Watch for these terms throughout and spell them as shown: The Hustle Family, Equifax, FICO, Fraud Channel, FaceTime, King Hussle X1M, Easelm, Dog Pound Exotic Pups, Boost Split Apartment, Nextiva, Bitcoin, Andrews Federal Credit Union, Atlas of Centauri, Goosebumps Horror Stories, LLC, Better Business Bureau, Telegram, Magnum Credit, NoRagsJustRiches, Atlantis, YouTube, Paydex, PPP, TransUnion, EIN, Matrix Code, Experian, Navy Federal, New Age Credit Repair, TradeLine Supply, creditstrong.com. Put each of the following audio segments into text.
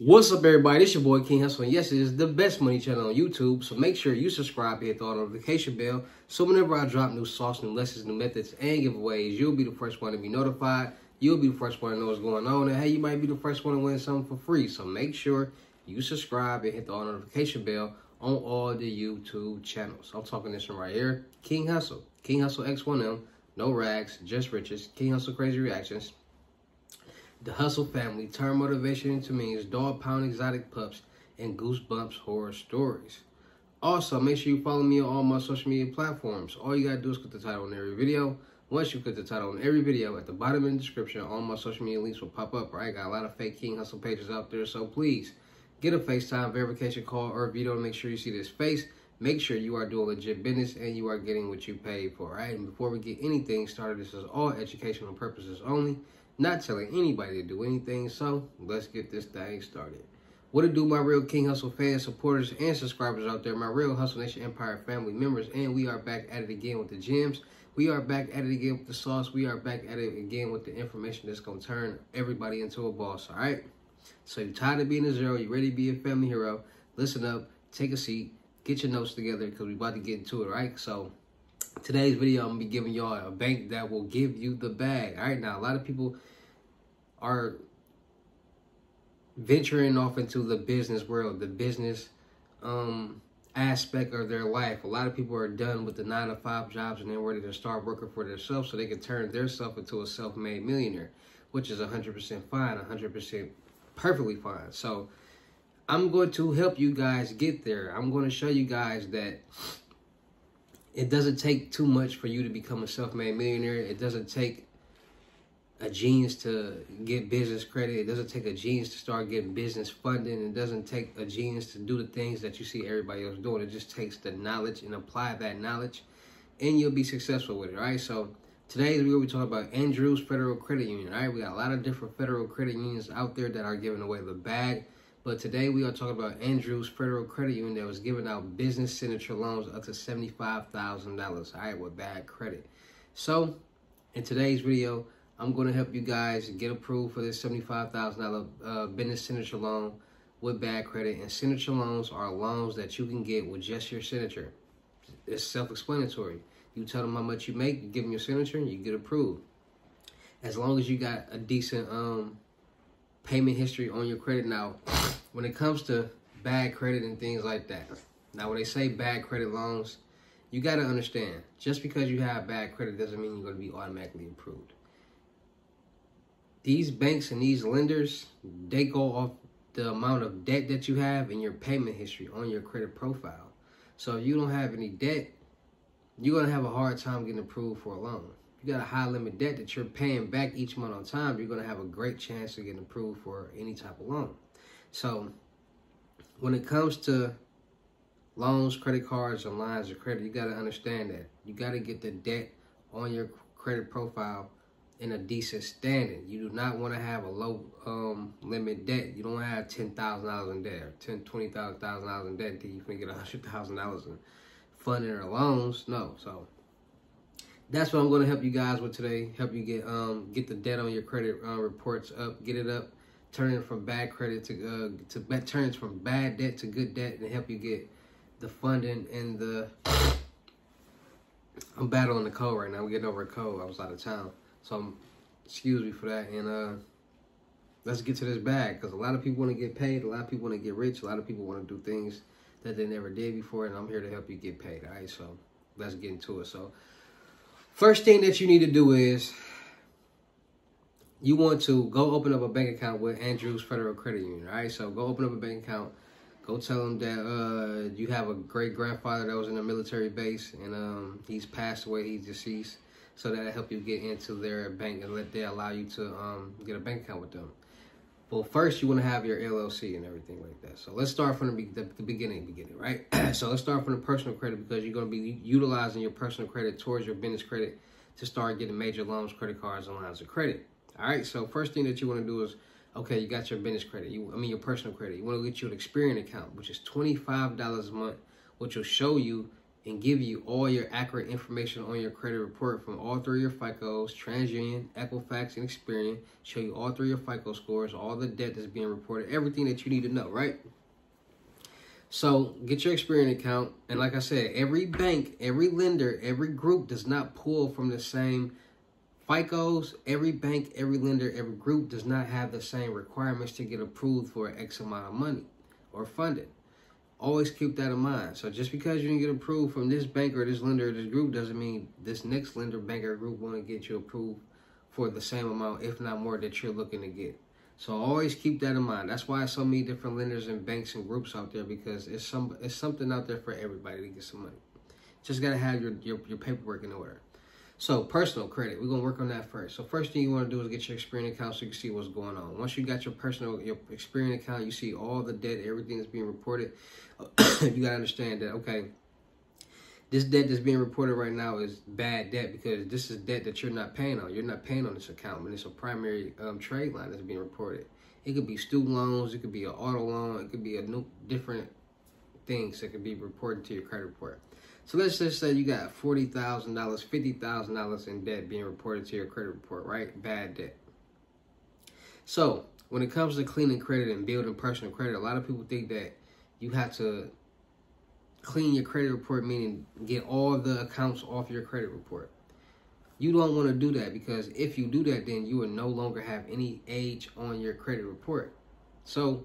What's up, everybody? It's your boy King Hussle, and yes, it is the best money channel on YouTube. So make sure you subscribe, hit the notification bell, so whenever I drop new sauce, new lessons, new methods, and giveaways, you'll be the first one to be notified. You'll be the first one to know what's going on, and hey, you might be the first one to win something for free. So make sure you subscribe and hit the notification bell on all the YouTube channels. I'm talking this one right here, King Hussle, King Hussle X1M, no rags, just riches, King Hussle crazy reactions. The Hustle Family, Turn Motivation Into Means, Dog Pound Exotic Pups, and Goosebumps Horror Stories. Also, make sure you follow me on all my social media platforms. All you gotta do is click the title on every video. Once you click the title on every video, at the bottom in the description, all my social media links will pop up, right? Got a lot of fake King Hussle pages out there, so please get a FaceTime verification call or video to make sure you see this face. Make sure you are doing legit business and you are getting what you paid for, right? And before we get anything started, this is all educational purposes only. Not telling anybody to do anything, so let's get this thing started. What it do, my real King Hussle fans, supporters, and subscribers out there, my real Hustle Nation Empire family members, and we are back at it again with the gems. We are back at it again with the sauce. We are back at it again with the information that's going to turn everybody into a boss, all right? So you're tired of being a zero, you ready to be a family hero, listen up, take a seat, get your notes together, because we're about to get into it, right? So today's video, I'm going to be giving y'all a bank that will give you the bag. All right, now, a lot of people are venturing off into the business world, the business aspect of their life. A lot of people are done with the 9-to-5 jobs, and they're ready to start working for themselves so they can turn themselves into a self-made millionaire, which is 100% fine, 100% perfectly fine. So I'm going to help you guys get there. I'm going to show you guys that it doesn't take too much for you to become a self-made millionaire. It doesn't take a genius to get business credit. It doesn't take a genius to start getting business funding. It doesn't take a genius to do the things that you see everybody else doing. It just takes the knowledge and apply that knowledge, and you'll be successful with it, right? So today we're going to be talking about Andrews Federal Credit Union, right? We got a lot of different federal credit unions out there that are giving away the bag. But today we are talking about Andrews Federal Credit Union that was giving out business signature loans up to $75,000, all right, with bad credit. So in today's video, I'm going to help you guys get approved for this $75,000 business signature loan with bad credit. And signature loans are loans that you can get with just your signature. It's self-explanatory. You tell them how much you make, you give them your signature, and you get approved. As long as you got a decent payment history on your credit. Now, when it comes to bad credit and things like that, now when they say bad credit loans, you got to understand, just because you have bad credit doesn't mean you're going to be automatically approved. These banks and these lenders, they go off the amount of debt that you have and your payment history on your credit profile. So if you don't have any debt, you're going to have a hard time getting approved for a loan. If you got a high limit debt that you're paying back each month on time, you're going to have a great chance of getting approved for any type of loan. So when it comes to loans, credit cards, and lines of credit, you got to understand that. You got to get the debt on your credit profile in a decent standing. You do not want to have a low limit debt. You don't want to have $10,000 in debt, or $20,000 in debt until you can get $100,000 in funding or loans. No, so that's what I'm going to help you guys with today. Help you get the debt on your credit reports up, get it up, turn it from bad credit to turn it from bad debt to good debt, and help you get the funding and the. I'm battling the cold right now. We're getting over a cold. I was out of town. So, excuse me for that, and let's get to this bag, because a lot of people want to get paid, a lot of people want to get rich, a lot of people want to do things that they never did before, and I'm here to help you get paid, all right? So, let's get into it. So, first thing that you need to do is you want to go open up a bank account with Andrews Federal Credit Union, all right? So, go open up a bank account. Go tell them that you have a great-grandfather that was in a military base, and he's passed away, he's deceased. So that'll help you get into their bank and let they allow you to get a bank account with them. Well, first you want to have your LLC and everything like that. So let's start from the beginning, right? So let's start from the personal credit, because you're going to be utilizing your personal credit towards your business credit to start getting major loans, credit cards, and lines of credit. All right. So first thing that you want to do is, okay, you got your business credit. your personal credit. You want to get you an Experian account, which is $25 a month, which will show you and give you all your accurate information on your credit report from all three of your FICOs, TransUnion, Equifax, and Experian. Show you all three of your FICO scores, all the debt that's being reported, everything that you need to know, right? So get your Experian account. And like I said, every bank, every lender, every group does not pull from the same FICOs. Every bank, every lender, every group does not have the same requirements to get approved for X amount of money or funded. Always keep that in mind. So just because you didn't get approved from this bank or this lender or this group doesn't mean this next lender, bank, or group want to get you approved for the same amount, if not more, that you're looking to get. So always keep that in mind. That's why so many different lenders and banks and groups out there, because it's something out there for everybody to get some money. Just got to have your paperwork in order. So personal credit, we're going to work on that first. So first thing you want to do is get your Experian account so you can see what's going on. Once you got your Experian account, you see all the debt, everything that's being reported. You got to understand that, okay, this debt that's being reported right now is bad debt because this is debt that you're not paying on. You're not paying on this account, but it's a primary trade line that's being reported. It could be student loans. It could be an auto loan. It could be a new, different things that could be reported to your credit report. So let's just say you got $40,000, $50,000 in debt being reported to your credit report, right? Bad debt. So when it comes to cleaning credit and building personal credit, a lot of people think that you have to clean your credit report, meaning get all the accounts off your credit report. You don't want to do that, because if you do that, then you will no longer have any age on your credit report. So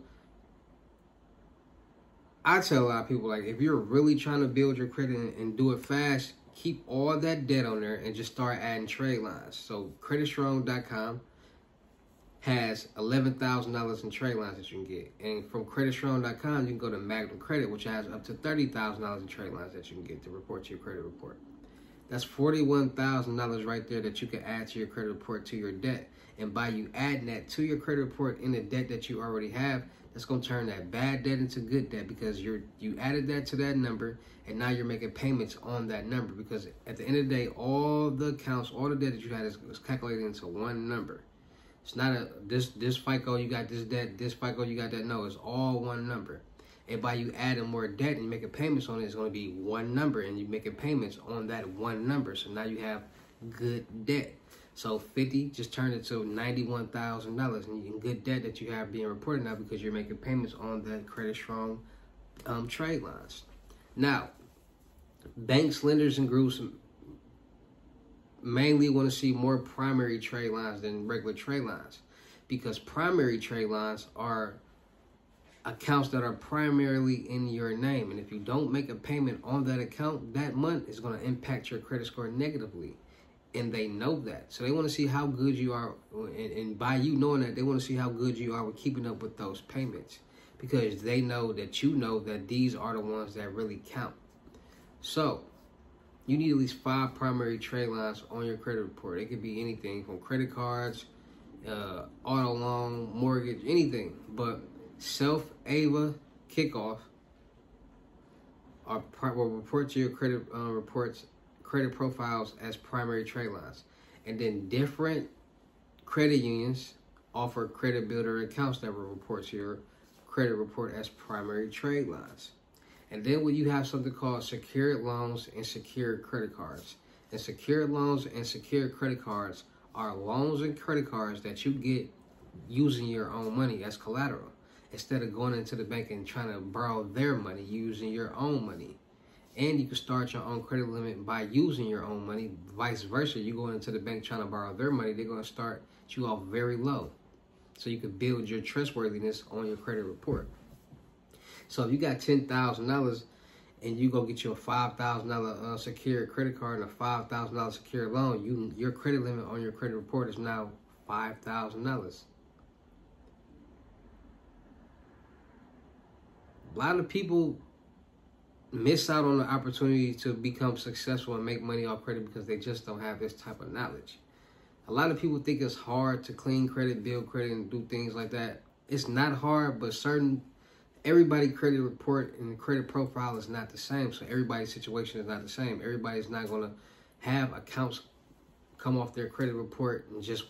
I tell a lot of people, like, if you're really trying to build your credit and do it fast, keep all that debt on there and just start adding trade lines. So creditstrong.com has $11,000 in trade lines that you can get. And from creditstrong.com, you can go to Magnum Credit, which has up to $30,000 in trade lines that you can get to report to your credit report. That's $41,000 right there that you can add to your credit report, to your debt. And by you adding that to your credit report in the debt that you already have, that's going to turn that bad debt into good debt, because you added that to that number, and now you're making payments on that number, because at the end of the day, all the accounts, all the debt that you had is calculated into one number. It's not a this FICO you got this debt, this FICO you got that. No, it's all one number. And by you adding more debt and making payments on it, it's going to be one number, and you're making payments on that one number. So now you have good debt. So 50 just turned into $91,000 in good debt that you have being reported now, because you're making payments on that Credit Strong trade lines. Now, banks, lenders, and groups mainly want to see more primary trade lines than regular trade lines, because primary trade lines are accounts that are primarily in your name. And if you don't make a payment on that account that month, it's going to impact your credit score negatively. And they know that. So they want to see how good you are. And by you knowing that, they want to see how good you are with keeping up with those payments, because they know that you know that these are the ones that really count. So you need at least 5 primary trade lines on your credit report. It could be anything from credit cards, auto loan, mortgage, anything. But self, AVA, kickoff will report to your credit reports, credit profiles as primary trade lines. And then different credit unions offer credit builder accounts that will report to your credit report as primary trade lines. And then when you have something called secured loans and secured credit cards. And secured loans and secured credit cards are loans and credit cards that you get using your own money as collateral. Instead of going into the bank and trying to borrow their money, using your own money. And you can start your own credit limit by using your own money. Vice versa, you go into the bank trying to borrow their money, they're going to start you off very low. So you can build your trustworthiness on your credit report. So if you got $10,000 and you go get your $5,000 secured credit card and a $5,000 secured loan, your credit limit on your credit report is now $5,000. A lot of people miss out on the opportunity to become successful and make money off credit because they just don't have this type of knowledge. A lot of people think it's hard to clean credit, build credit, and do things like that. It's not hard, but everybody's credit report and credit profile is not the same. So everybody's situation is not the same. Everybody's not going to have accounts come off their credit report and just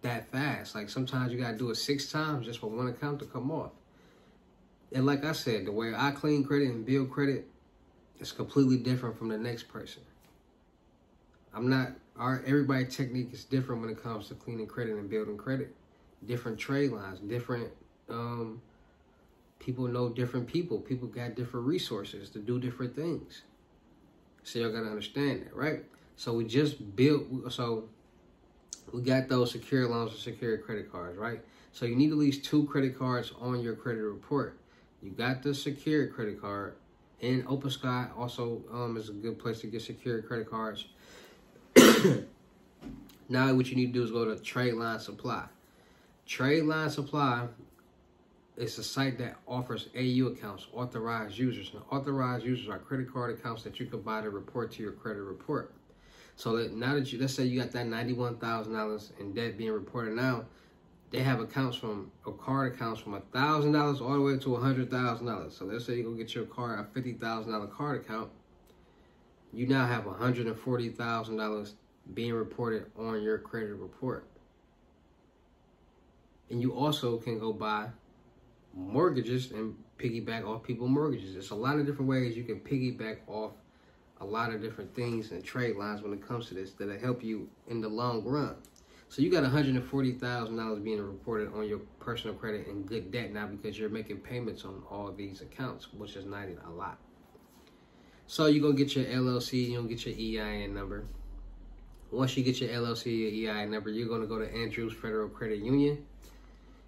that fast. Like sometimes you got to do it 6 times just for one account to come off. And like I said, the way I clean credit and build credit is completely different from the next person. Everybody's technique is different when it comes to cleaning credit and building credit. Different trade lines, different people know different people. People got different resources to do different things. So y'all gotta understand that, right? So we just built, so we got those secure loans and secure credit cards, right? So you need at least 2 credit cards on your credit report. You got the secure credit card, and OpenSky also is a good place to get secure credit cards. Now what you need to do is go to TradeLine Supply. TradeLine Supply is a site that offers AU accounts, authorized users. Now, authorized users are credit card accounts that you can buy to report to your credit report. So that now that you, let's say you got that $91,000 in debt being reported now, they have accounts from, or card accounts from $1,000 all the way to $100,000. So let's say you go get your car, a $50,000 card account. You now have $140,000 being reported on your credit report. And you also can go buy mortgages and piggyback off people's mortgages. There's a lot of different ways you can piggyback off a lot of different things and trade lines when it comes to this that'll help you in the long run. So you got $140,000 being reported on your personal credit and good debt now because you're making payments on all these accounts, which is not a lot. So you're going to get your LLC, you're going to get your EIN number. Once you get your LLC, your EIN number, you're going to go to Andrews Federal Credit Union.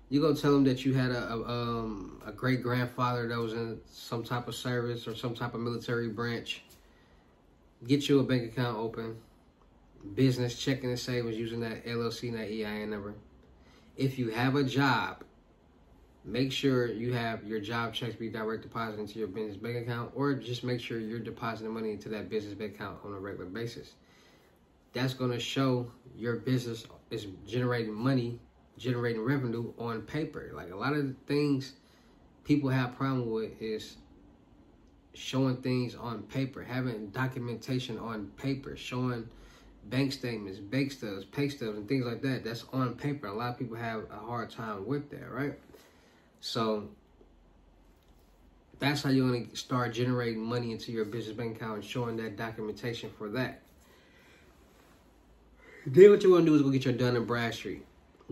You're going to tell them that you had a great-grandfather that was in some type of service or some type of military branch. Get you a bank account open. Business checking and savings using that LLC and that EIN number. If you have a job, make sure you have your job checks be direct deposited into your business bank account, or just make sure you're depositing money into that business bank account on a regular basis. That's going to show your business is generating money, generating revenue on paper. Like a lot of the things people have problem with is showing things on paper, having documentation on paper, showing bank statements, bank stubs, pay stubs, and things like that. That's on paper. A lot of people have a hard time with that, right? So that's how you're going to start generating money into your business bank account and showing that documentation for that. Then what you're going to do is go get your Dun & Bradstreet.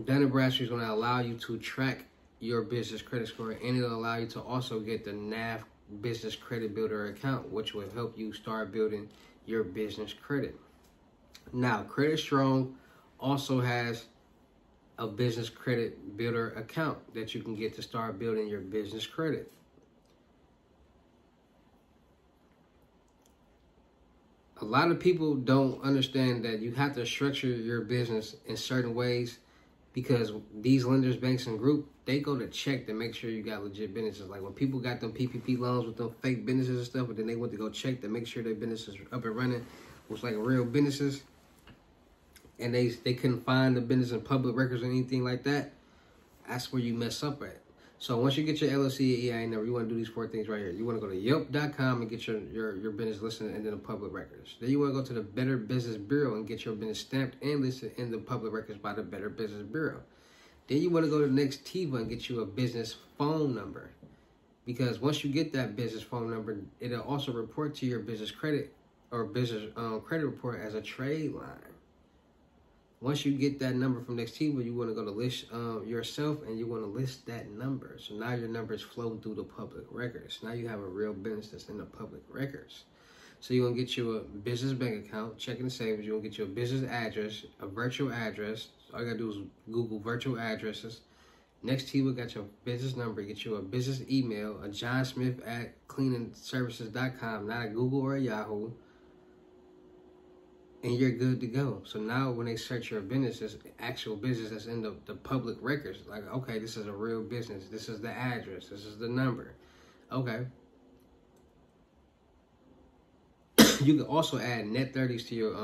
Dun & Bradstreet is going to allow you to track your business credit score, and it'll allow you to also get the NAV Business Credit Builder account, which will help you start building your business credit. Now, Credit Strong also has a business credit builder account that you can get to start building your business credit. A lot of people don't understand that you have to structure your business in certain ways because these lenders, banks, and group, they go to check to make sure you got legit businesses. Like when people got them PPP loans with them fake businesses and stuff, but then they went to go check to make sure their businesses are up and running, was like real businesses, and they couldn't find the business in public records or anything like that. That's where you mess up at. So once you get your LLC and EIN number, you want to do these 4 things right here. You want to go to Yelp.com and get your business listed in the public records. Then you want to go to the Better Business Bureau and get your business stamped and listed in the public records by the Better Business Bureau. Then you want to go to Nextiva and get you a business phone number, because once you get that business phone number, it'll also report to your business credit or business credit report as a trade line. Once you get that number from Nextiva, you want to go to list yourself, and you want to list that number. So now your numbers flow through the public records. Now you have a real business that's in the public records. So you're going to get you a business bank account, checking and savings. You're going to get you a business address, a virtual address. All you got to do is Google virtual addresses. Nextiva got your business number, get you a business email, a johnsmith@cleaningservices.com, not a Google or a Yahoo. And you're good to go. So now when they search your business, it's actual business that's in the public records. Like, okay, this is a real business. This is the address. This is the number. Okay. You can also add net 30s to your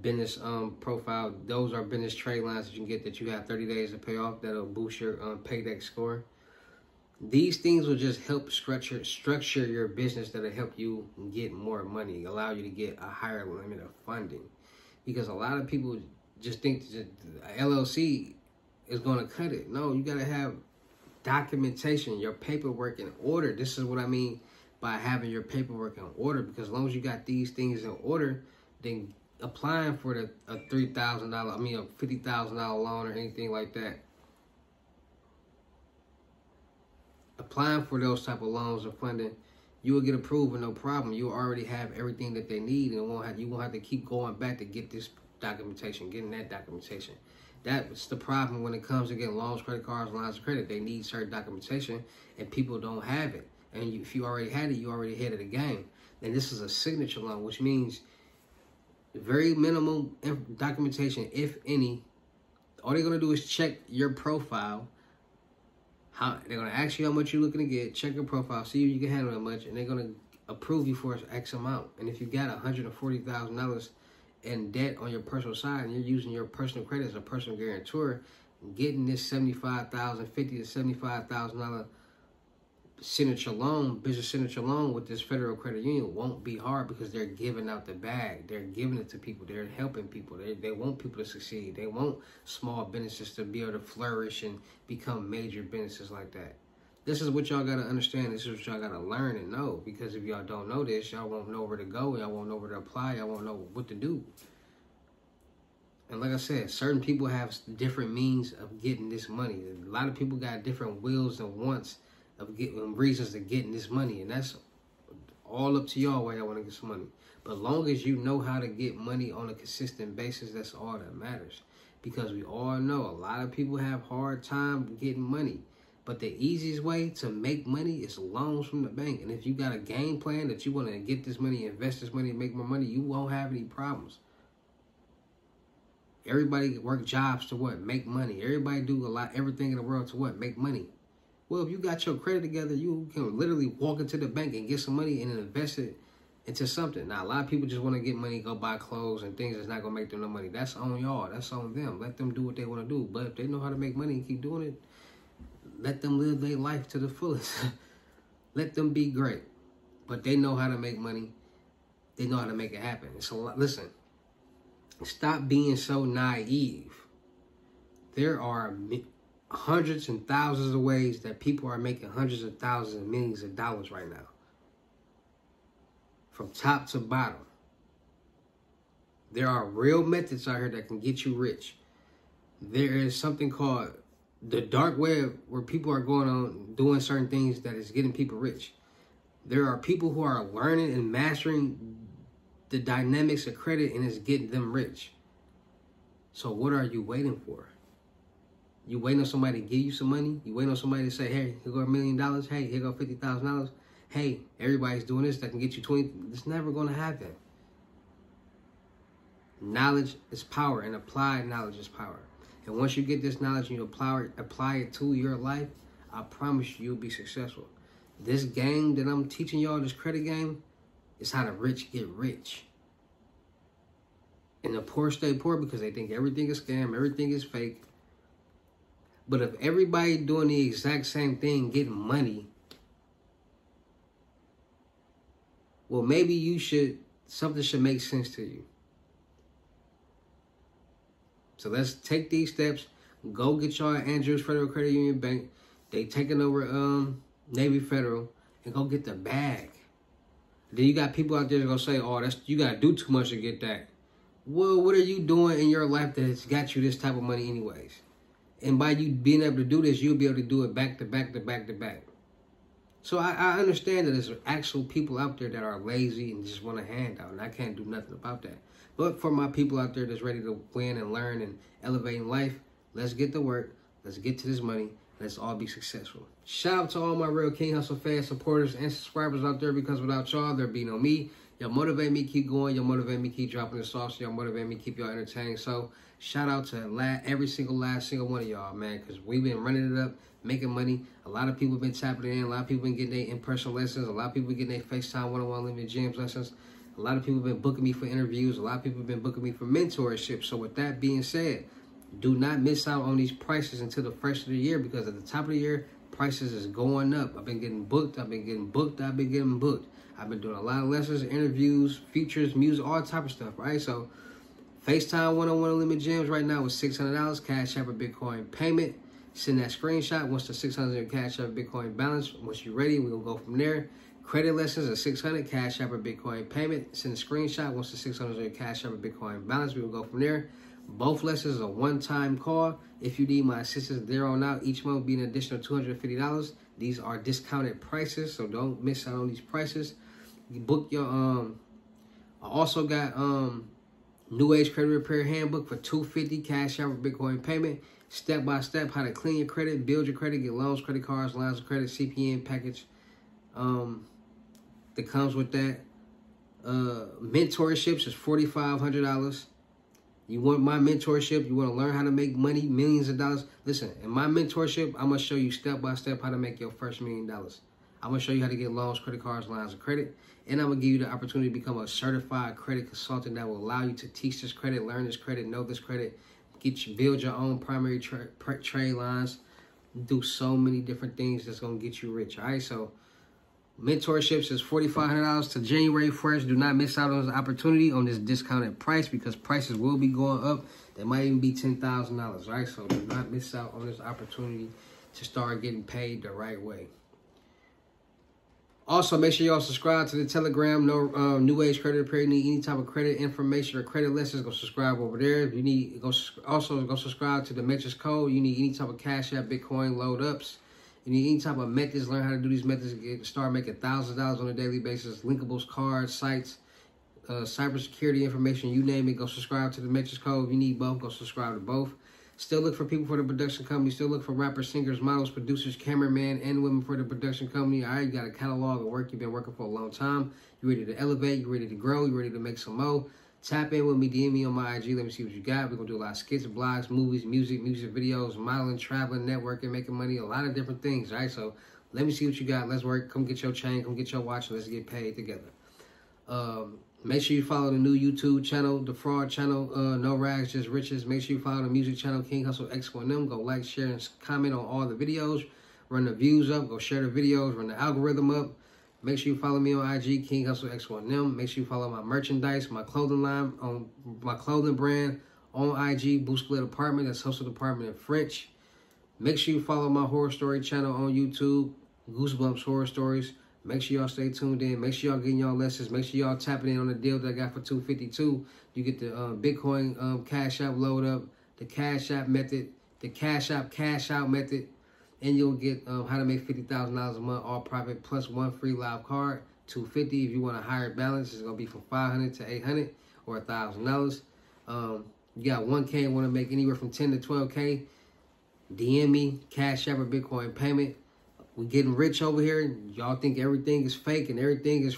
business profile. Those are business trade lines that you can get that you have 30 days to pay off. That'll boost your paydex score. These things will just help structure your business. That'll help you get more money, allow you to get a higher limit of funding, because a lot of people just think LLC is going to cut it. No, you got to have documentation, your paperwork in order. This is what I mean by having your paperwork in order, because as long as you got these things in order, then applying for a $3,000, I mean a $50,000 loan or anything like that, applying for those type of loans or funding, you will get approved with no problem. You already have everything that they need, and you won't have to keep going back to get this documentation, getting that documentation. That's the problem when it comes to getting loans, credit cards, lines of credit. They need certain documentation, and people don't have it. And if you already had it, you already ahead of the game. And this is a signature loan, which means very minimal documentation, if any. All they're going to do is check your profile. They're going to ask you how much you're looking to get, check your profile, see if you can handle that much, and they're going to approve you for X amount. And if you've got $140,000 in debt on your personal side and you're using your personal credit as a personal guarantor, getting this $75,000, $50,000 to $75,000 signature loan, business signature loan with this federal credit union won't be hard, because they're giving out the bag. They're giving it to people. They're helping people. They want people to succeed. They want small businesses to be able to flourish and become major businesses like that. This is what y'all got to understand. This is what y'all got to learn and know, because if y'all don't know this, y'all won't know where to go. Y'all won't know where to apply. Y'all won't know what to do. And like I said, certain people have different means of getting this money. A lot of people got different wills and wants of getting reasons to getting this money, and that's all up to y'all why y'all want to get some money. But long as you know how to get money on a consistent basis, that's all that matters. Because we all know a lot of people have hard time getting money, but the easiest way to make money is loans from the bank. And if you got a game plan that you want to get this money, invest this money, make more money, you won't have any problems. Everybody work jobs to what? Make money. Everybody do everything in the world to what? Make money. Well, if you got your credit together, you can literally walk into the bank and get some money and invest it into something. Now, a lot of people just want to get money, go buy clothes and things that's not going to make them no money. That's on y'all. That's on them. Let them do what they want to do. But if they know how to make money and keep doing it, let them live their life to the fullest. Let them be great. But they know how to make money. They know how to make it happen. It's a lot. Listen, stop being so naive. There are hundreds and thousands of ways that people are making hundreds of thousands and millions of dollars right now. From top to bottom. There are real methods out here that can get you rich. There is something called the dark web, where people are going on doing certain things that is getting people rich. There are people who are learning and mastering the dynamics of credit, and it's getting them rich. So what are you waiting for? You waiting on somebody to give you some money? You waiting on somebody to say, hey, here go $1 million. Hey, here go $50,000. Hey, everybody's doing this. That can get you 20. It's never going to happen. Knowledge is power, and applied knowledge is power. And once you get this knowledge and you apply it to your life, I promise you, you'll be successful. This game that I'm teaching y'all, this credit game, is how the rich get rich. And the poor stay poor because they think everything is scam, everything is fake. But if everybody doing the exact same thing, getting money, well, maybe you should, something should make sense to you. So let's take these steps. Go get y'all at Andrews Federal Credit Union Bank. They taking over Navy Federal, and go get the bag. Then you got people out there that gonna say, "Oh, that's, you gotta do too much to get that." Well, what are you doing in your life that's got you this type of money, anyways? And by you being able to do this, you'll be able to do it back to back to back to back. So I understand that there's actual people out there that are lazy and just want a handout, and I can't do nothing about that. But for my people out there that's ready to win and learn and elevate in life, let's get to work. Let's get to this money. Let's all be successful. Shout out to all my real King Hussle fans, supporters, and subscribers out there, because without y'all, there'd be no me. Y'all motivate me, keep going. Y'all motivate me, keep dropping the sauce. Y'all motivate me, keep y'all entertained. So shout out to every single last single one of y'all, man, because we've been running it up, making money. A lot of people been tapping in. A lot of people been getting their in-person lessons. A lot of people been getting their FaceTime one-on-one living gyms lessons. A lot of people been booking me for interviews. A lot of people been booking me for mentorship. So with that being said, do not miss out on these prices until the first of the year, because at the top of the year, prices is going up. I've been getting booked. I've been getting booked. I've been getting booked. I've been doing a lot of lessons, interviews, features, music, all type of stuff, right? So FaceTime one-on-one Unlimited Gems right now is $600, Cash App or Bitcoin payment. Send that screenshot. Once the $600 Cash App Bitcoin balance, once you're ready, we'll go from there. Credit lessons at 600, Cash App or Bitcoin payment. Send a screenshot once the 600 is on your Cash App or Bitcoin balance. We will go from there. Both lessons are one-time call. If you need my assistance there on out, each month will be an additional $250. These are discounted prices, so don't miss out on these prices. You book your I also got New Age Credit Repair Handbook for $250, Cash App or Bitcoin payment. Step by step, how to clean your credit, build your credit, get loans, credit cards, lines of credit, CPN package that comes with that. Mentorships is $4,500. You want my mentorship? You want to learn how to make money, millions of dollars? Listen, in my mentorship, I'm going to show you step by step how to make your first $1 million. I'm going to show you how to get loans, credit cards, lines of credit. And I'm going to give you the opportunity to become a certified credit consultant that will allow you to teach this credit, learn this credit, know this credit, build your own primary trade lines, do so many different things that's going to get you rich. All right, so mentorships is $4,500 to January 1st. Do not miss out on this opportunity, on this discounted price, because prices will be going up. They might even be $10,000, all right? So do not miss out on this opportunity to start getting paid the right way. Also, make sure y'all subscribe to the Telegram. No New Age Credit Repair. You need any type of credit information or credit lessons, go subscribe over there. If you need, go subscribe to the Matrix Code. You need any type of Cash App, Bitcoin, load ups. You need any type of methods, learn how to do these methods, start making $1,000 on a daily basis, linkables, cards, sites, cybersecurity information, you name it, go subscribe to the Matrix Code. If you need both, go subscribe to both. Still look for people for the production company. Still look for rappers, singers, models, producers, cameramen, and women for the production company. All right, you got a catalog of work you've been working for a long time. You ready to elevate, you ready to grow, you ready to make some more. Tap in with me, DM me on my IG. Let me see what you got. We're going to do a lot of skits, blogs, movies, music videos, modeling, traveling, networking, making money, a lot of different things, all right? So let me see what you got. Let's work. Come get your chain. Come get your watch. Let's get paid together. Make sure you follow the new YouTube channel, the Fraud Channel, No Rags, Just Riches. Make sure you follow the music channel, King Hussle X1M. Go like, share, and comment on all the videos. Run the views up. Go share the videos. Run the algorithm up. Make sure you follow me on IG, King Hussle X1M. Make sure you follow my merchandise, my clothing line, on my clothing brand on IG, Boost Split Apartment. That's Hustle Department in French. Make sure you follow my horror story channel on YouTube, Goosebumps Horror Stories. Make sure y'all stay tuned in. Make sure y'all getting y'all lessons. Make sure y'all tapping in on the deal that I got for $252. You get the Bitcoin Cash App load up, the Cash App method, the Cash App cash out method. And you'll get how to make $50,000 a month, all profit, plus one free live card, $250. If you want a higher balance, it's going to be from $500 to $800 or $1,000. You got $1K, want to make anywhere from $10 to $12K, DM me, Cash App or Bitcoin payment. We're getting rich over here. Y'all think everything is fake and everything is...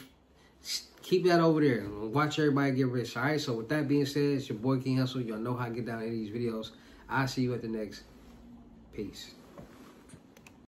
Keep that over there. Watch everybody get rich, all right? So with that being said, it's your boy King Hussle. Y'all know how to get down in these videos. I'll see you at the next. Peace.